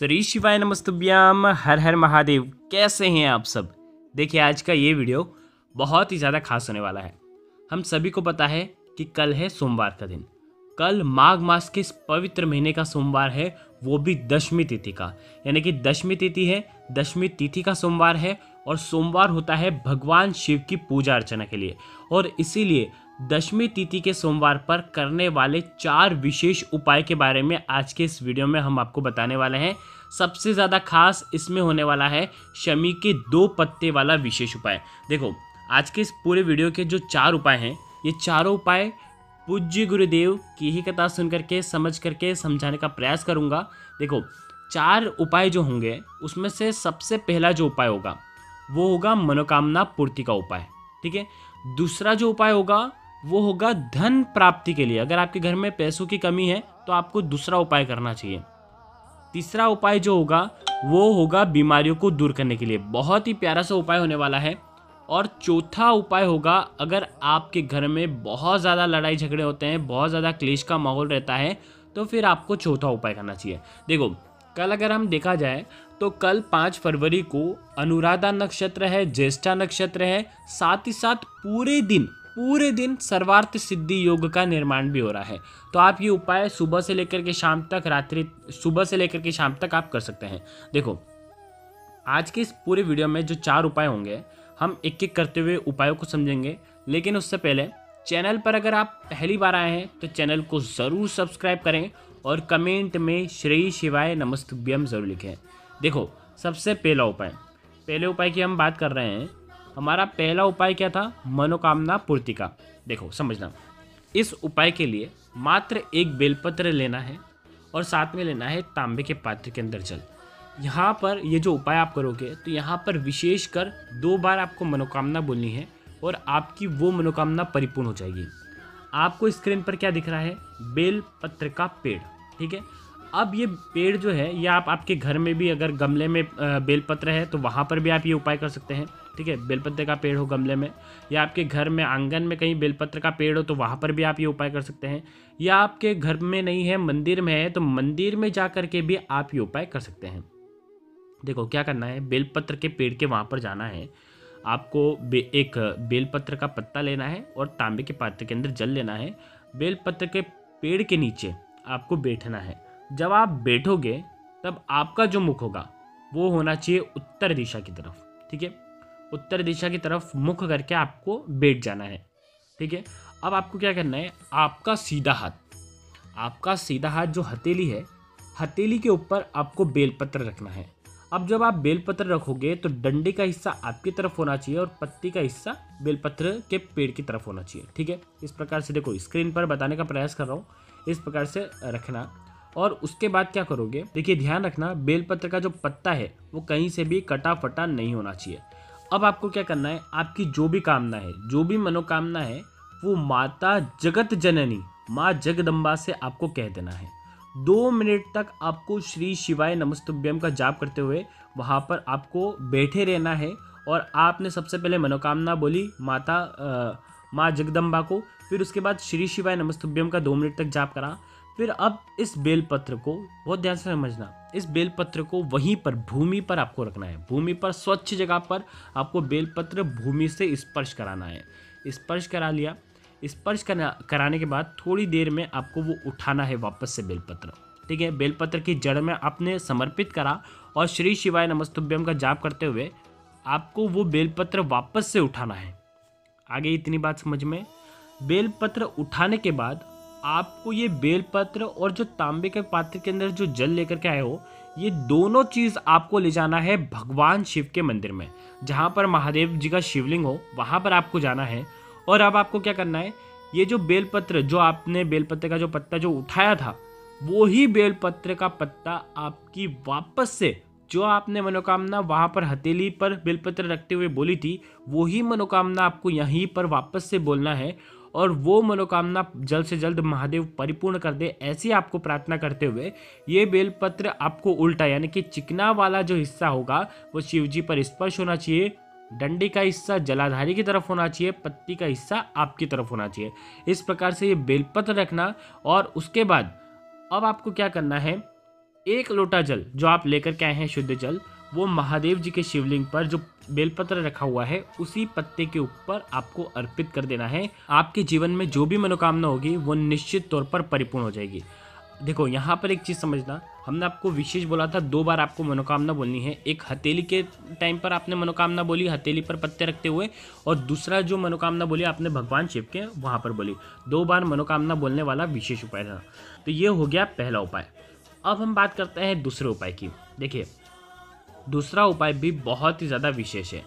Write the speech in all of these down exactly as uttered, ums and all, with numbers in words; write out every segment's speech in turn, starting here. श्री शिवाय नमस्तुभ्याम। हर हर महादेव। कैसे हैं आप सब। देखिए आज का ये वीडियो बहुत ही ज़्यादा खास होने वाला है। हम सभी को पता है कि कल है सोमवार का दिन। कल माघ मास के इस पवित्र महीने का सोमवार है, वो भी दशमी तिथि का, यानी कि दशमी तिथि है, दशमी तिथि का सोमवार है। और सोमवार होता है भगवान शिव की पूजा अर्चना के लिए, और इसीलिए दशमी तिथि के सोमवार पर करने वाले चार विशेष उपाय के बारे में आज के इस वीडियो में हम आपको बताने वाले हैं। सबसे ज़्यादा खास इसमें होने वाला है शमी के दो पत्ते वाला विशेष उपाय। देखो आज के इस पूरे वीडियो के जो चार उपाय हैं, ये चारों उपाय पूज्य गुरुदेव की ही कथा सुन करके समझ करके समझाने का प्रयास करूँगा। देखो चार उपाय जो होंगे उसमें से सबसे पहला जो उपाय होगा वो होगा मनोकामना पूर्ति का उपाय, ठीक है। दूसरा जो उपाय होगा वो होगा धन प्राप्ति के लिए। अगर आपके घर में पैसों की कमी है तो आपको दूसरा उपाय करना चाहिए। तीसरा उपाय जो होगा वो होगा बीमारियों को दूर करने के लिए, बहुत ही प्यारा सा उपाय होने वाला है। और चौथा उपाय होगा अगर आपके घर में बहुत ज़्यादा लड़ाई झगड़े होते हैं, बहुत ज़्यादा क्लेश का माहौल रहता है, तो फिर आपको चौथा उपाय करना चाहिए। देखो कल अगर हम देखा जाए तो कल पाँच फरवरी को अनुराधा नक्षत्र है, ज्येष्ठा नक्षत्र है, साथ ही साथ पूरे दिन पूरे दिन सर्वार्थ सिद्धि योग का निर्माण भी हो रहा है। तो आप ये उपाय सुबह से लेकर के शाम तक, रात्रि सुबह से लेकर के शाम तक आप कर सकते हैं। देखो आज के इस पूरे वीडियो में जो चार उपाय होंगे हम एक एक करते हुए उपायों को समझेंगे, लेकिन उससे पहले चैनल पर अगर आप पहली बार आए हैं तो चैनल को ज़रूर सब्सक्राइब करें और कमेंट में श्री शिवाय नमस्तुभ्यम ज़रूर लिखें। देखो सबसे पहला उपाय, पहले उपाय की हम बात कर रहे हैं। हमारा पहला उपाय क्या था? मनोकामना पूर्ति का। देखो समझना, इस उपाय के लिए मात्र एक बेलपत्र लेना है और साथ में लेना है तांबे के पात्र के अंदर जल। यहाँ पर ये जो उपाय आप करोगे तो यहाँ पर विशेष कर दो बार आपको मनोकामना बोलनी है और आपकी वो मनोकामना परिपूर्ण हो जाएगी। आपको स्क्रीन पर क्या दिख रहा है? बेलपत्र का पेड़, ठीक है। अब ये पेड़ जो है ये आप आपके घर में भी, अगर गमले में बेलपत्र है तो वहाँ पर भी आप ये उपाय कर सकते हैं, ठीक है। बेलपत्र का पेड़ हो गमले में, या आपके घर में आंगन में कहीं बेलपत्र का पेड़ हो तो वहाँ पर भी आप ये उपाय कर सकते हैं, या आपके घर में नहीं है मंदिर में है तो मंदिर में जा कर के भी आप ये उपाय कर सकते हैं। देखो क्या करना है, बेलपत्र के पेड़ के वहाँ पर जाना है आपको, बे, एक बेलपत्र का पत्ता लेना है और तांबे के पात्र के अंदर जल लेना है। बेलपत्र के पेड़ के नीचे आपको बैठना है। जब आप बैठोगे तब आपका जो मुख होगा वो होना चाहिए उत्तर दिशा की तरफ, ठीक है। उत्तर दिशा की तरफ मुख करके आपको बैठ जाना है, ठीक है। अब आपको क्या करना है, आपका सीधा हाथ, आपका सीधा हाथ जो हथेली है, हथेली के ऊपर आपको बेलपत्र रखना है। अब जब आप बेलपत्र रखोगे तो डंडे का हिस्सा आपकी तरफ होना चाहिए और पत्ती का हिस्सा बेलपत्र के पेड़ की तरफ होना चाहिए, ठीक है। इस प्रकार से देखो स्क्रीन पर बताने का प्रयास कर रहा हूँ, इस प्रकार से रखना। और उसके बाद क्या करोगे, देखिए ध्यान रखना, बेलपत्र का जो पत्ता है वो कहीं से भी कटा फटा नहीं होना चाहिए। अब आपको क्या करना है, आपकी जो भी कामना है, जो भी मनोकामना है, वो माता जगत जननी माँ जगदम्बा से आपको कह देना है। दो मिनट तक आपको श्री शिवाय नमस्तुभ्यम का जाप करते हुए वहाँ पर आपको बैठे रहना है। और आपने सबसे पहले मनोकामना बोली माता माँ जगदम्बा को, फिर उसके बाद श्री शिवाय नमस्तुभ्यम का दो मिनट तक जाप करा। फिर अब इस बेलपत्र को, बहुत ध्यान से समझना, इस बेलपत्र को वहीं पर भूमि पर आपको रखना है। भूमि पर, स्वच्छ जगह पर आपको बेलपत्र भूमि से स्पर्श कराना है। स्पर्श करा लिया, स्पर्श करा कराने के बाद थोड़ी देर में आपको वो उठाना है वापस से बेलपत्र, ठीक है। बेलपत्र की जड़ में आपने समर्पित करा और श्री शिवाय नमस्तुभ्यम का जाप करते हुए आपको वो बेलपत्र वापस से उठाना है। आगे इतनी बात समझ में, बेलपत्र उठाने के बाद आपको ये बेलपत्र और जो तांबे के पात्र के अंदर जो जल लेकर के आए हो, ये दोनों चीज़ आपको ले जाना है भगवान शिव के मंदिर में। जहाँ पर महादेव जी का शिवलिंग हो वहाँ पर आपको जाना है। और अब आपको क्या करना है, ये जो बेलपत्र, जो आपने बेलपत्र का जो पत्ता जो उठाया था, वो ही बेलपत्र का पत्ता आपकी वापस से, जो आपने मनोकामना वहाँ पर हथेली पर बेलपत्र रखते हुए बोली थी, वो ही मनोकामना आपको यहीं पर वापस से बोलना है। और वो मनोकामना जल्द से जल्द महादेव परिपूर्ण कर दे, ऐसी आपको प्रार्थना करते हुए ये बेलपत्र आपको उल्टा, यानी कि चिकना वाला जो हिस्सा होगा वो शिवजी पर स्पर्श होना चाहिए, डंडी का हिस्सा जलाधारी की तरफ होना चाहिए, पत्ती का हिस्सा आपकी तरफ होना चाहिए। इस प्रकार से ये बेलपत्र रखना। और उसके बाद अब आपको क्या करना है, एक लोटा जल जो आप लेकर के आए हैं शुद्ध जल, वो महादेव जी के शिवलिंग पर जो बेलपत्र रखा हुआ है उसी पत्ते के ऊपर आपको अर्पित कर देना है। आपके जीवन में जो भी मनोकामना होगी वो निश्चित तौर पर परिपूर्ण हो जाएगी। देखो यहाँ पर एक चीज़ समझना, हमने आपको विशेष बोला था दो बार आपको मनोकामना बोलनी है। एक हथेली के टाइम पर आपने मनोकामना बोली हथेली पर पत्ते रखते हुए, और दूसरा जो मनोकामना बोली आपने भगवान शिव के वहाँ पर बोली। दो बार मनोकामना बोलने वाला विशेष उपाय था। तो ये हो गया पहला उपाय। अब हम बात करते हैं दूसरे उपाय की। देखिए दूसरा उपाय भी बहुत ही ज़्यादा विशेष है।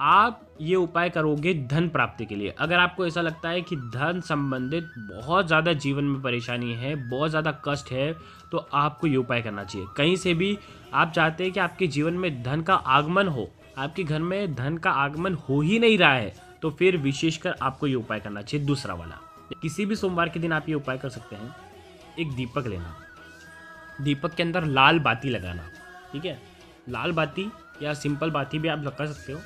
आप ये उपाय करोगे धन प्राप्ति के लिए। अगर आपको ऐसा लगता है कि धन संबंधित बहुत ज़्यादा जीवन में परेशानी है, बहुत ज़्यादा कष्ट है, तो आपको ये उपाय करना चाहिए। कहीं से भी आप चाहते हैं कि आपके जीवन में धन का आगमन हो, आपके घर में धन का आगमन हो ही नहीं रहा है, तो फिर विशेषकर आपको ये उपाय करना चाहिए दूसरा वाला। किसी भी सोमवार के दिन आप ये उपाय कर सकते हैं। एक दीपक लेना, दीपक के अंदर लाल बाती लगाना, ठीक है, लाल बाती या सिंपल बाती भी आप लगा सकते हो।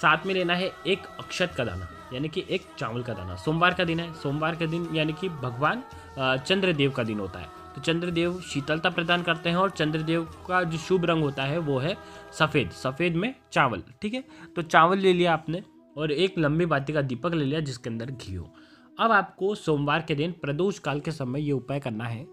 साथ में लेना है एक अक्षत का दाना, यानी कि एक चावल का दाना। सोमवार का दिन है, सोमवार का दिन यानी कि भगवान चंद्रदेव का दिन होता है, तो चंद्रदेव शीतलता प्रदान करते हैं, और चंद्रदेव का जो शुभ रंग होता है वो है सफ़ेद, सफ़ेद में चावल, ठीक है। तो चावल ले लिया आपने और एक लंबी बाती का दीपक ले लिया जिसके अंदर घी हो। अब आपको सोमवार के दिन प्रदोष काल के समय ये उपाय करना है।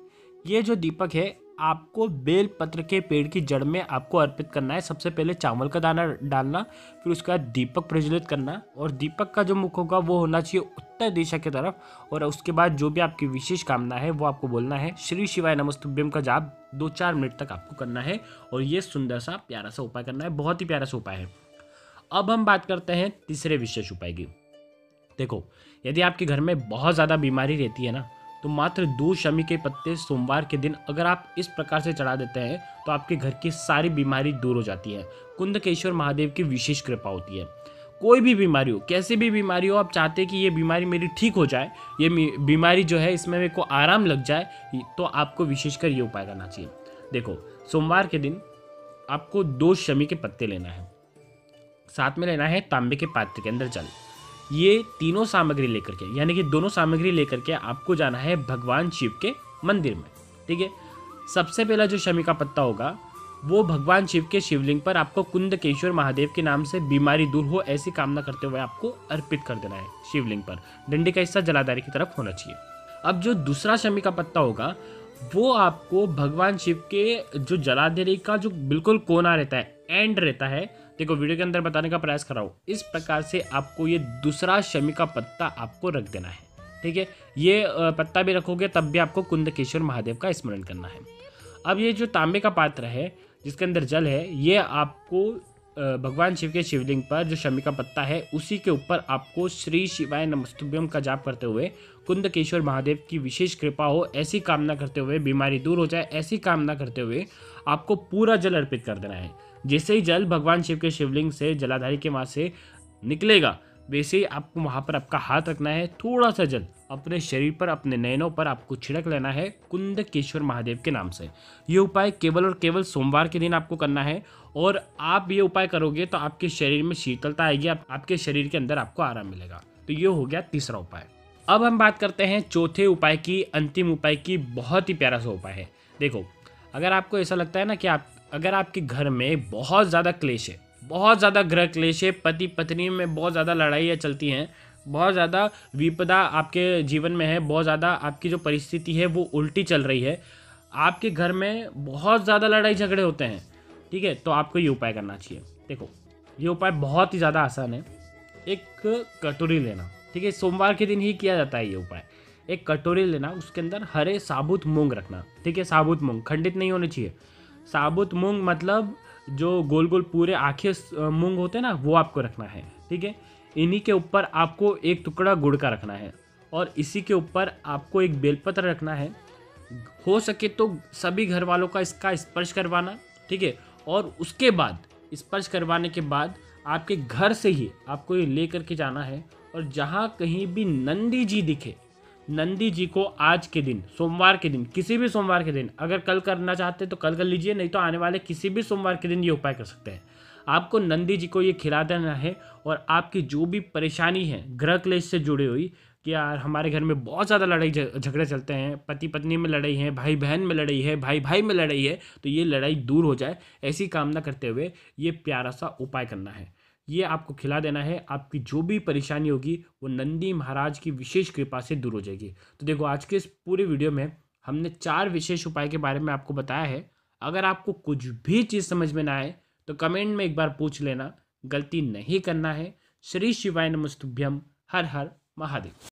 ये जो दीपक है आपको बेलपत्र के पेड़ की जड़ में आपको अर्पित करना है। सबसे पहले चावल का दाना डालना, फिर उसका दीपक प्रज्वलित करना, और दीपक का जो मुख होगा वो होना चाहिए उत्तर दिशा की तरफ। और उसके बाद जो भी आपकी विशेष कामना है वो आपको बोलना है। श्री शिवाय नमस्तुभ्यम का जाप दो चार मिनट तक आपको करना है, और ये सुंदर सा प्यारा सा उपाय करना है, बहुत ही प्यारा सा उपाय है। अब हम बात करते हैं तीसरे विशेष उपाय की। देखो यदि आपके घर में बहुत ज़्यादा बीमारी रहती है ना, तो मात्र दो शमी के पत्ते सोमवार के दिन अगर आप इस प्रकार से चढ़ा देते हैं तो आपके घर की सारी बीमारी दूर हो जाती है। कुंदकेश्वर महादेव की विशेष कृपा होती है। कोई भी बीमारी हो, कैसे भी बीमारी हो, आप चाहते हैं कि ये बीमारी मेरी ठीक हो जाए, ये बीमारी जो है इसमें मेरे को आराम लग जाए, तो आपको विशेषकर ये उपाय करना चाहिए। देखो सोमवार के दिन आपको दो शमी के पत्ते लेना है, साथ में लेना है तांबे के पात्र के अंदर जल। ये तीनों सामग्री लेकर के, यानी कि दोनों सामग्री लेकर के आपको जाना है भगवान शिव के मंदिर में, ठीक है। सबसे पहला जो शमी का पत्ता होगा वो भगवान शिव के शिवलिंग पर आपको कुंदकेश्वर महादेव के नाम से बीमारी दूर हो ऐसी कामना करते हुए आपको अर्पित कर देना है शिवलिंग पर। डंडे का हिस्सा जलाधारी की तरफ होना चाहिए। अब जो दूसरा शमी का पत्ता होगा वो आपको भगवान शिव के जो जलाधारी का जो बिल्कुल कोना रहता है, एंड रहता है, देखो वीडियो के अंदर बताने का प्रयास कर रहा हूँ, इस प्रकार से आपको ये दूसरा शमी का पत्ता आपको रख देना है, ठीक है। ये पत्ता भी रखोगे तब भी आपको कुंदकेश्वर महादेव का स्मरण करना है। अब ये जो तांबे का पात्र है जिसके अंदर जल है, ये आपको भगवान शिव के शिवलिंग पर जो शमी का पत्ता है उसी के ऊपर आपको श्री शिवाय नमस्तुभ्यम का जाप करते हुए कुंदकेश्वर महादेव की विशेष कृपा हो ऐसी कामना करते हुए, बीमारी दूर हो जाए ऐसी कामना करते हुए आपको पूरा जल अर्पित कर देना है। जैसे ही जल भगवान शिव के शिवलिंग से जलाधारी के वहाँ से निकलेगा, वैसे ही आपको वहाँ पर आपका हाथ रखना है। थोड़ा सा जल अपने शरीर पर, अपने नयनों पर आपको छिड़क लेना है कुंदकेश्वर महादेव के नाम से। ये उपाय केवल और केवल सोमवार के दिन आपको करना है, और आप ये उपाय करोगे तो आपके शरीर में शीतलता आएगी, आप, आपके शरीर के अंदर आपको आराम मिलेगा। तो ये हो गया तीसरा उपाय। अब हम बात करते हैं चौथे उपाय की, अंतिम उपाय की। बहुत ही प्यारा सा उपाय है। देखो अगर आपको ऐसा लगता है ना कि आप, अगर आपके घर में बहुत ज़्यादा क्लेश है, बहुत ज़्यादा ग्रह क्लेश है, पति पत्नी में बहुत ज़्यादा लड़ाइयाँ चलती हैं, बहुत ज़्यादा विपदा आपके जीवन में है, बहुत ज़्यादा आपकी जो परिस्थिति है वो उल्टी चल रही है, आपके घर में बहुत ज़्यादा लड़ाई झगड़े होते हैं, ठीक है, तो आपको ये उपाय करना चाहिए। देखो ये उपाय बहुत ही ज़्यादा आसान है। एक कटोरी लेना, ठीक है, सोमवार के दिन ही किया जाता है ये उपाय। एक कटोरी लेना, उसके अंदर हरे साबुत मूंग रखना, ठीक है, साबुत मूंग, खंडित नहीं होने चाहिए। साबुत मूंग मतलब जो गोल गोल पूरे आखे मूंग होते हैं ना, वो आपको रखना है, ठीक है। इन्हीं के ऊपर आपको एक टुकड़ा गुड़ का रखना है, और इसी के ऊपर आपको एक बेलपत्र रखना है। हो सके तो सभी घर वालों का इसका स्पर्श करवाना, ठीक है, और उसके बाद स्पर्श करवाने के बाद आपके घर से ही आपको ये ले करके जाना है, और जहाँ कहीं भी नंदी जी दिखे, नंदी जी को आज के दिन, सोमवार के दिन, किसी भी सोमवार के दिन, अगर कल करना चाहते तो कल कर लीजिए, नहीं तो आने वाले किसी भी सोमवार के दिन ये उपाय कर सकते हैं। आपको नंदी जी को ये खिला देना है, और आपकी जो भी परेशानी है ग्रह क्लेश से जुड़ी हुई, कि यार हमारे घर में बहुत ज़्यादा लड़ाई झगड़े चलते हैं, पति पत्नी में लड़ाई है, भाई बहन में लड़ाई है, भाई भाई में लड़ाई है, तो ये लड़ाई दूर हो जाए ऐसी कामना करते हुए ये प्यारा सा उपाय करना है। ये आपको खिला देना है, आपकी जो भी परेशानी होगी वो नंदी महाराज की विशेष कृपा से दूर हो जाएगी। तो देखो आज के इस पूरे वीडियो में हमने चार विशेष उपाय के बारे में आपको बताया है। अगर आपको कुछ भी चीज़ समझ में ना आए तो कमेंट में एक बार पूछ लेना, गलती नहीं करना है। श्री शिवाय नमस्तुभ्यम, हर हर महादेव।